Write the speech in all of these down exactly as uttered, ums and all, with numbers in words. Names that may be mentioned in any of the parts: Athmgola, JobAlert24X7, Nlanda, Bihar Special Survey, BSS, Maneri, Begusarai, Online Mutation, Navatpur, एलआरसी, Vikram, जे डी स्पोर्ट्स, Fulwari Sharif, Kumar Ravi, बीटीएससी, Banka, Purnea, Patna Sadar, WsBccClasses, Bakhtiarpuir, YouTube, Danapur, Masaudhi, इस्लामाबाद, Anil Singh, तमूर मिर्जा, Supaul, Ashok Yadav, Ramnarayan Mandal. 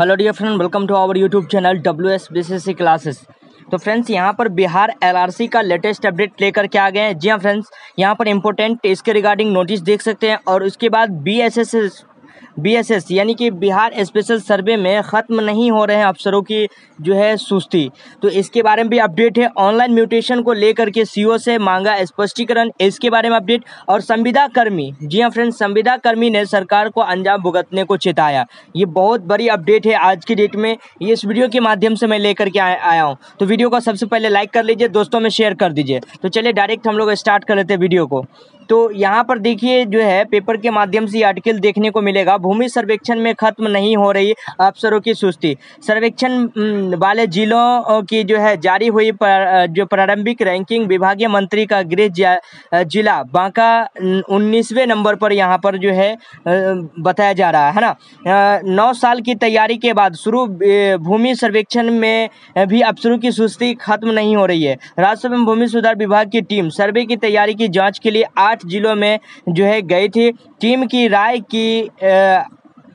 Hello dear friend, welcome to our YouTube channel W S B C C classes. तो friends, यहाँ पर Bihar एलआरसी का latest update लेकर के आ गए हैं। जी हाँ फ्रेंड्स, यहाँ पर इम्पोर्टेंट इसके रिगार्डिंग नोटिस देख सकते हैं। और उसके बाद बीएसएस बीएसएस यानी कि बिहार स्पेशल सर्वे में ख़त्म नहीं हो रहे हैं अफसरों की जो है सुस्ती, तो इसके बारे में भी अपडेट है। ऑनलाइन म्यूटेशन को लेकर के सीओ से मांगा स्पष्टीकरण, इसके बारे में अपडेट। और संविदा कर्मी, जी हां फ्रेंड्स, संविदा कर्मी ने सरकार को अंजाम भुगतने को चेताया। ये बहुत बड़ी अपडेट है आज की डेट में, ये इस वीडियो के माध्यम से मैं लेकर के आया हूँ। तो वीडियो को सबसे पहले लाइक कर लीजिए, दोस्तों में शेयर कर दीजिए। तो चलिए डायरेक्ट हम लोग स्टार्ट कर लेते हैं वीडियो को। तो यहाँ पर देखिए, जो है पेपर के माध्यम से ये आर्टिकल देखने को मिलेगा। भूमि सर्वेक्षण में खत्म नहीं हो रही अफसरों की सुस्ती। सर्वेक्षण वाले जिलों की जो है जारी हुई पर, जो प्रारंभिक रैंकिंग विभागीय मंत्री का गृह जिला बांका उन्नीसवें नंबर पर यहाँ पर जो है बताया जा रहा है ना। नौ साल की तैयारी के बाद शुरू भूमि सर्वेक्षण में भी अफसरों की सुस्ती खत्म नहीं हो रही है। राजस्व एवं भूमि सुधार विभाग की टीम सर्वे की तैयारी की जाँच के लिए आठ जिलों में जो है गई थी। टीम की राय की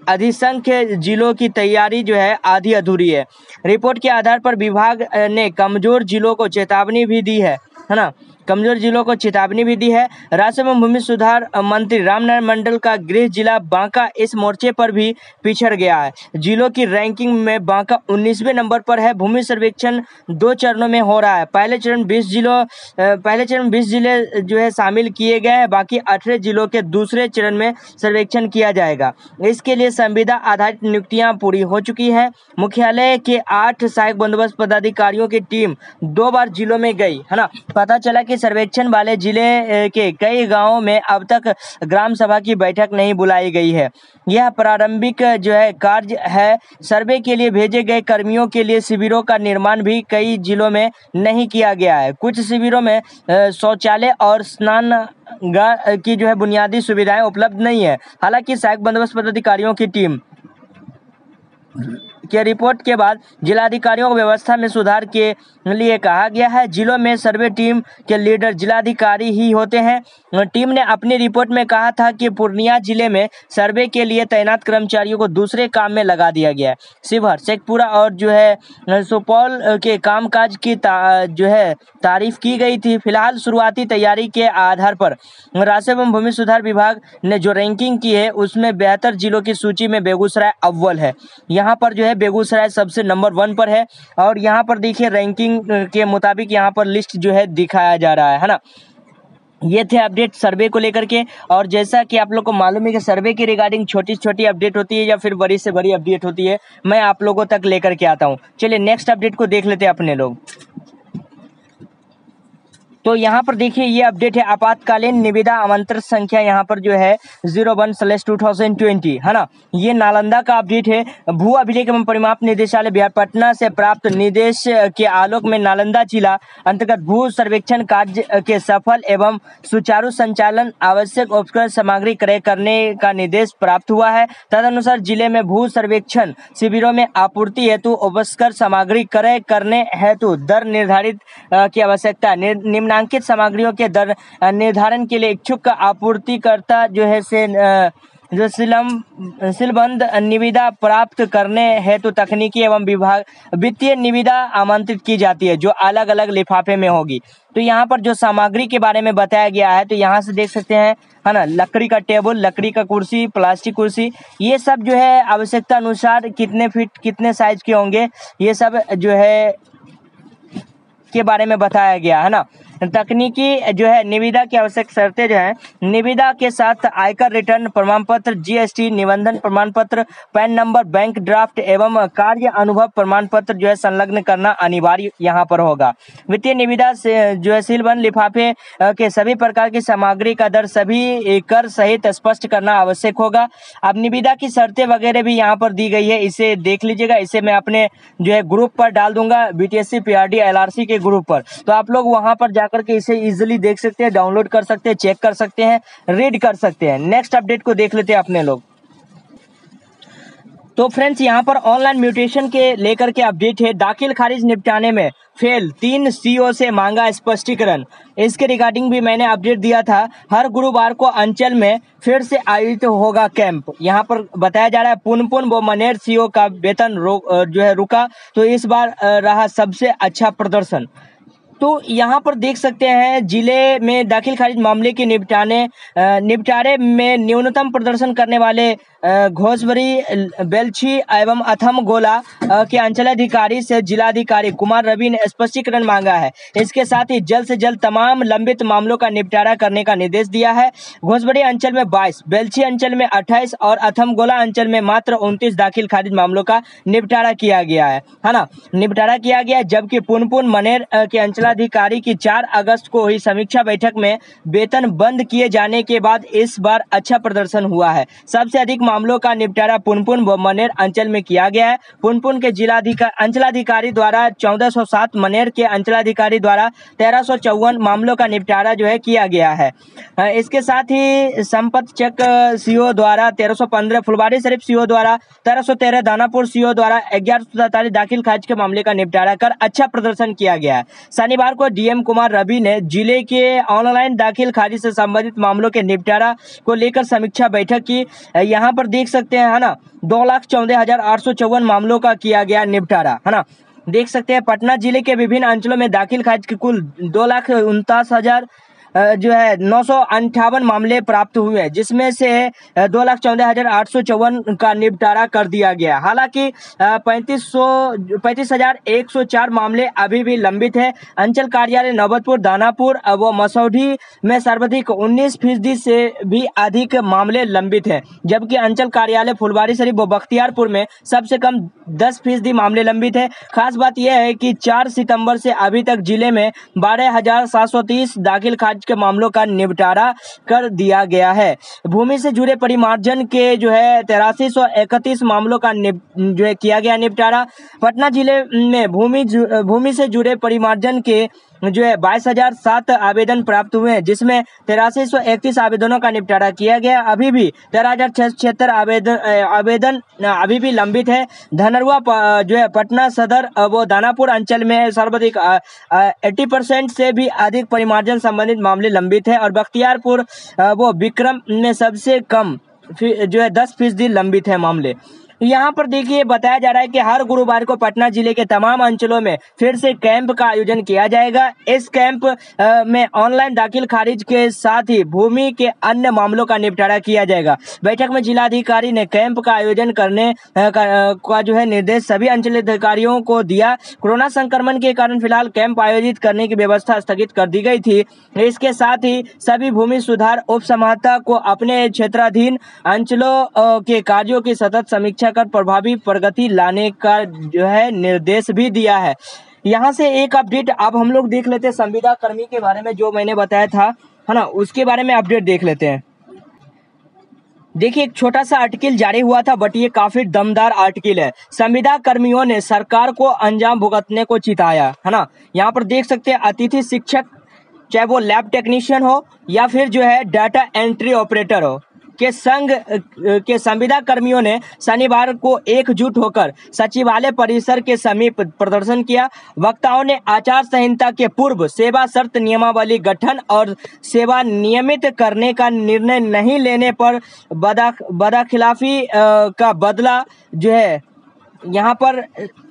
अधिसंख्य जिलों की तैयारी जो है आधी अधूरी है। रिपोर्ट के आधार पर विभाग ने कमजोर जिलों को चेतावनी भी दी है है ना कमजोर जिलों को चेतावनी भी दी है। राजस्व एवं भूमि सुधार मंत्री रामनारायण मंडल का गृह जिला बांका इस मोर्चे पर भी पिछड़ गया है। जिलों की रैंकिंग में बांका उन्नीसवें नंबर पर है। भूमि सर्वेक्षण दो चरणों में हो रहा है। पहले चरण बीस जिलों पहले चरण बीस जिले जो है शामिल किए गए हैं। बाकी अठारह जिलों के दूसरे चरण में सर्वेक्षण किया जाएगा। इसके लिए संविदा आधारित नियुक्तियाँ पूरी हो चुकी है। मुख्यालय के आठ सहायक बंदोबस्त पदाधिकारियों की टीम दो बार जिलों में गई है ना। पता चला कि सर्वेक्षण वाले जिले के कई गांवों में अब तक ग्राम सभा की बैठक नहीं बुलाई गई है। यह प्रारंभिक जो है कार्य है। सर्वे के लिए भेजे गए कर्मियों के लिए शिविरों का निर्माण भी कई जिलों में नहीं किया गया है। कुछ शिविरों में शौचालय और स्नान की जो है बुनियादी सुविधाएं उपलब्ध नहीं है। हालांकि सहायक बंदोबस्त पदाधिकारियों की टीम के रिपोर्ट के बाद जिलाधिकारियों को व्यवस्था में सुधार के लिए कहा गया है। जिलों में सर्वे टीम के लीडर जिलाधिकारी ही होते हैं। टीम ने अपनी रिपोर्ट में कहा था कि पूर्णिया जिले में सर्वे के लिए तैनात कर्मचारियों को दूसरे काम में लगा दिया गया है। शिवहर, शेखपुरा और जो है सुपौल के कामकाज की जो है तारीफ की गई थी। फिलहाल शुरुआती तैयारी के आधार पर राजस्व एवं भूमि सुधार विभाग ने जो रैंकिंग की है उसमें बेहतर जिलों की सूची में बेगूसराय अव्वल है। यहाँ पर जो है बेगूसराय सबसे नंबर वन पर है। और यहाँ पर देखिए रैंकिंग के मुताबिक यहाँ पर लिस्ट जो है दिखाया जा रहा है है ना। ये थे अपडेट सर्वे को लेकर के। और जैसा कि आप लोग को मालूम है कि सर्वे के रिगार्डिंग छोटी छोटी अपडेट होती है या फिर बड़ी से बड़ी अपडेट होती है, मैं आप लोगों तक लेकर के आता हूँ। चलिए नेक्स्ट अपडेट को देख लेते हैं अपने लोग। तो यहाँ पर देखिए ये अपडेट है आपातकालीन निविदा आमंत्रण संख्या यहाँ पर जो है zero one slash two thousand twenty है ना। ये नालंदा का अपडेट है। भू अभिलेख एवं परिमाप निदेशालय बिहार पटना से प्राप्त निर्देश के आलोक में नालंदा जिला अंतर्गत भू सर्वेक्षण कार्य के सफल एवं सुचारू संचालन, आवश्यक उपकरण सामग्री क्रय करने का निर्देश प्राप्त हुआ है। तदनुसार जिले में भू सर्वेक्षण शिविरों में आपूर्ति हेतु उपस्कर सामग्री क्रय करने हेतु दर निर्धारित की आवश्यकता। निम्न नामांकित सामग्रियों के दर निर्धारण के लिए इच्छुक का आपूर्तिकर्ता जो है से जो सिलबंद निविदा प्राप्त करने हेतु तो तकनीकी एवं विभाग वित्तीय निविदा आमंत्रित की जाती है, जो अलग अलग लिफाफे में होगी। तो यहाँ पर जो सामग्री के बारे में बताया गया है तो यहाँ से देख सकते हैं है ना। लकड़ी का टेबल, लकड़ी का कुर्सी, प्लास्टिक कुर्सी, ये सब जो है आवश्यकता अनुसार कितने फीट कितने साइज के होंगे, ये सब जो है के बारे में बताया गया है ना। तकनीकी जो है निविदा की आवश्यक शर्तें जो है निविदा के साथ आयकर रिटर्न प्रमाण पत्र, जीएसटी निबंधन प्रमाण पत्र, पैन नंबर, बैंक ड्राफ्ट एवं कार्य अनुभव प्रमाण पत्र जो है संलग्न करना अनिवार्य यहाँ पर होगा। वित्तीय निविदा से जो है सीलबंद लिफाफे के सभी प्रकार की सामग्री का दर सभी कर सहित स्पष्ट करना आवश्यक होगा। अब निविदा की शर्तें वगैरह भी यहाँ पर दी गई है, इसे देख लीजिएगा। इसे मैं अपने जो है ग्रुप पर डाल दूंगा, बीटीएससी पीआरडी एलआरसी के ग्रुप पर, तो आप लोग वहाँ पर करके इसे इजीली देख सकते हैं, डाउनलोड कर सकते हैं, चेक कर सकते हैं, रीड कर सकते हैं। नेक्स्ट अपडेट को देख लेते हैं अपने लोग। तो फ्रेंड्स यहां पर ऑनलाइन म्यूटेशन के लेकर के अपडेट है। दाखिल खारिज निपटाने में फेल तीन सीओ से मांगा स्पष्टीकरण। इसके रिगार्डिंग भी मैंने अपडेट दिया था। हर गुरुवार को अंचल में फिर से आयोजित होगा कैंप। यहां पर बताया जा रहा है पुनपुन व मनेर सीओ का वेतन जो है रुका, तो इस बार रहा सबसे अच्छा प्रदर्शन। तो यहाँ पर देख सकते हैं जिले में दाखिल खारिज मामले के निपटाने निपटारे में न्यूनतम प्रदर्शन करने वाले घोसवरी, बेलछी एवं अथमगोला के अंचलाधिकारी से जिलाधिकारी कुमार रवि ने स्पष्टीकरण मांगा है। इसके साथ ही जल्द से जल्द तमाम लंबित मामलों का निपटारा करने का निर्देश दिया है। घोसवरी अंचल में बाईस, बेलछी अंचल में अट्ठाईस और अथमगोला अंचल में मात्र उनतीस दाखिल खारिज मामलों का निपटारा किया गया है, है ना, निपटारा किया गया। जबकि पुनपुन मनेर के अंचलाधिकारी की चार अगस्त को हुई समीक्षा बैठक में वेतन बंद किए जाने के बाद इस बार अच्छा प्रदर्शन हुआ है। सबसे अधिक मामलों का निपटारा पुनपुन व मनेर अंचल में किया गया है। पुनपुन के जिला अंचलाधिकारी द्वारा चौदह सौ सात, मनेर के अंचलाधिकारी द्वारा तेरह सौ चौवन मामलों का निपटारा जो है किया गया है। इसके साथ ही संपत चक सीओ द्वारा तेरह सौ पंद्रह, फुलवारी शरीफ सीओ द्वारा तेरह सौ तेरह, दानापुर सीओ द्वारा ग्यारह सौ सैतालीस दाखिल खारिज के मामले का निपटारा कर अच्छा प्रदर्शन किया गया है। शनिवार को डीएम कुमार रवि ने जिले के ऑनलाइन दाखिल खारिज से संबंधित मामलों के निपटारा को लेकर समीक्षा बैठक की। यहाँ पर देख सकते हैं, है ना, दो लाख चौदह हजार आठ सौ चौवन मामलों का किया गया निपटारा, है ना, देख सकते हैं। पटना जिले के विभिन्न अंचलों में दाखिल खारिज के कुल दो लाख उनतालीस हजार जो है नौ सौ अंठावन मामले प्राप्त हुए हैं, जिसमें से दो लाख चौदह हजार आठ सौ चौवन का निपटारा कर दिया गया। हालांकि पैंतीस सौ पैंतीस हजार एक सौ चार मामले अभी भी लंबित है। अंचल कार्यालय नवतपुर, दानापुर व मसौढ़ी में सर्वाधिक उन्नीस फीसदी से भी अधिक मामले लंबित है, जबकि अंचल कार्यालय फुलवारी शरीफ व बख्तियारपुर में सबसे कम दस फीसदी मामले लंबित है। खास बात यह है कि चार सितम्बर से अभी तक जिले में बारह हजार सात सौ तीस दाखिल खारिज के मामलों का निपटारा कर दिया गया है। भूमि से जुड़े परिमार्जन के जो है तिरासी सौ इकतीस मामलों का जो है किया गया निपटारा। पटना जिले में भूमि भूमि से जुड़े परिमार्जन के जो है बाईस हजार सात आवेदन प्राप्त हुए हैं, जिसमें तिरासी सौ इकतीस आवेदनों का निपटारा किया गया। अभी भी तेरह हजार छह सौ छिहत्तर आवेदन आवेदन अभी भी लंबित है। धनरुआ जो है पटना सदर वो दानापुर अंचल में सर्वाधिक अस्सी परसेंट से भी अधिक परिमार्जन संबंधित मामले लंबित है और बख्तियारपुर वो विक्रम में सबसे कम जो है दस फीसदी लंबित है मामले। यहाँ पर देखिए बताया जा रहा है कि हर गुरुवार को पटना जिले के तमाम अंचलों में फिर से कैंप का आयोजन किया जाएगा। इस कैंप में ऑनलाइन दाखिल खारिज के साथ ही भूमि के अन्य मामलों का निपटारा किया जाएगा। बैठक में जिलाधिकारी ने कैंप का आयोजन करने का जो है निर्देश सभी अंचलाधिकारियों को दिया। कोरोना संक्रमण के कारण फिलहाल कैंप आयोजित करने की व्यवस्था स्थगित कर दी गई थी। इसके साथ ही सभी भूमि सुधार उप समाहर्ता को अपने क्षेत्राधीन अंचलों के कार्यों की सतत समीक्षा कर प्रभावी प्रगति लाने का जो है निर्देश भी दिया है। यहाँ से एक अपडेट अब हम लोग देख लेते हैं संविदा कर्मी के बारे में, जो मैंने बताया था, है ना, उसके बारे में अपडेट देख लेते हैं। देखिए एक छोटा सा आर्टिकल जारी हुआ था, बट ये काफी दमदार आर्टिकल है। संविदा कर्मियों ने सरकार को अंजाम भुगतने को चिताया, है ना। यहाँ पर देख सकते हैं अतिथि शिक्षक, चाहे वो लैब टेक्नीशियन हो या फिर जो है डाटा एंट्री ऑपरेटर हो, के संघ के संविदा कर्मियों ने शनिवार को एकजुट होकर सचिवालय परिसर के समीप प्रदर्शन किया। वक्ताओं ने आचार संहिता के पूर्व सेवा शर्त नियमावली गठन और सेवा नियमित करने का निर्णय नहीं लेने पर बदा बदाखिलाफी का बदला जो है यहाँ पर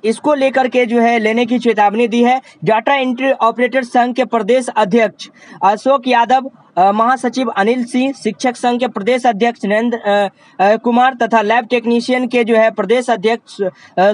इसको लेकर के जो है लेने की चेतावनी दी है। डाटा एंट्री ऑपरेटर संघ के प्रदेश अध्यक्ष अशोक यादव, महासचिव अनिल सिंह, शिक्षक संघ के प्रदेश अध्यक्ष नरेंद्र कुमार तथा लैब टेक्नीशियन के जो है प्रदेश अध्यक्ष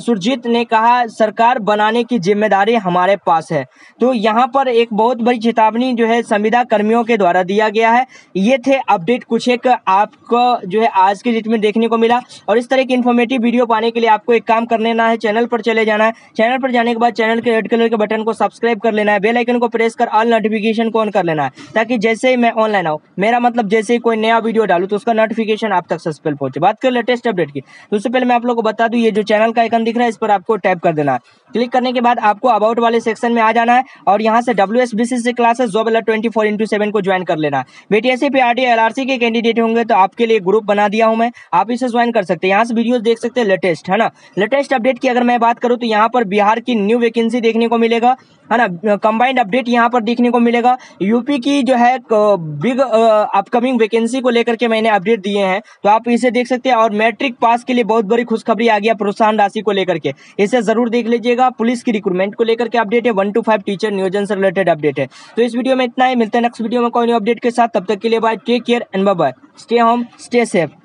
सुरजीत ने कहा सरकार बनाने की जिम्मेदारी हमारे पास है। तो यहाँ पर एक बहुत बड़ी चेतावनी जो है संविदा कर्मियों के द्वारा दिया गया है। ये थे अपडेट कुछ एक आपको जो है आज की डेट में देखने को मिला। और इस तरह की इन्फॉर्मेटिव वीडियो पाने के लिए आपको एक काम करने ना है, चैनल पर चले जाना है। चैनल पर जाने के बाद चैनल के रेड कलर के बटन को सब्सक्राइब कर लेना है, बेल आइकन को प्रेस कर ऑल नोटिफिकेशन को ऑन कर लेना है, ताकि जैसे ही मैं ऑनलाइन आऊँ। मेरा मतलब जैसे ही कोई नया वीडियो डालूँ तो उसका नोटिफिकेशन आप तक सबसे पहले पहुंचे। बात कर लेटेस्ट अपडेट की, तो उससे पहले मैं आप लोगों को बता दूँ, ये जो चैनल का आइकन दिख रहा है इस पर आपको टैप कर देना है। क्लिक करने के बाद आपको अबाउट वाले सेक्शन में आ जाना है और यहाँ से W S B C C classes job alert twenty four into seven को ज्वाइन कर लेना है। बीटीएससी पीआरटी एलआरसी के कैंडिडेट होंगे तो आपके लिए ग्रुप बना दिया हूँ मैं, आप इसे ज्वाइन कर सकते हैं। यहाँ से वीडियोस देख सकते हैं लेटेस्ट, है ना। लेटेस्ट अपडेट की अगर मैं बात करूँ तो यहाँ पर बिहार की न्यू वैकेंसी देखने को मिलेगा, है ना। कंबाइंड अपडेट यहाँ पर देखने को मिलेगा। यूपी की जो है बिग अपकमिंग वैकेंसी को लेकर के मैंने अपडेट दिए हैं, तो आप इसे देख सकते हैं। और मैट्रिक पास के लिए बहुत बड़ी खुशखबरी आ गया प्रोत्साहन राशि को लेकर के, इसे जरूर देख लीजिएगा। पुलिस की रिक्रूटमेंट को लेकर के अपडेट है, वन टू फाइव टीचर नियोजन से रिलेटेड अपडेट है। तो इस वीडियो में इतना ही, मिलते हैं नेक्स्ट वीडियो में कोई न्यू अपडेट के साथ। तब तक के लिए bye, take care and bye bye. Stay home, stay safe.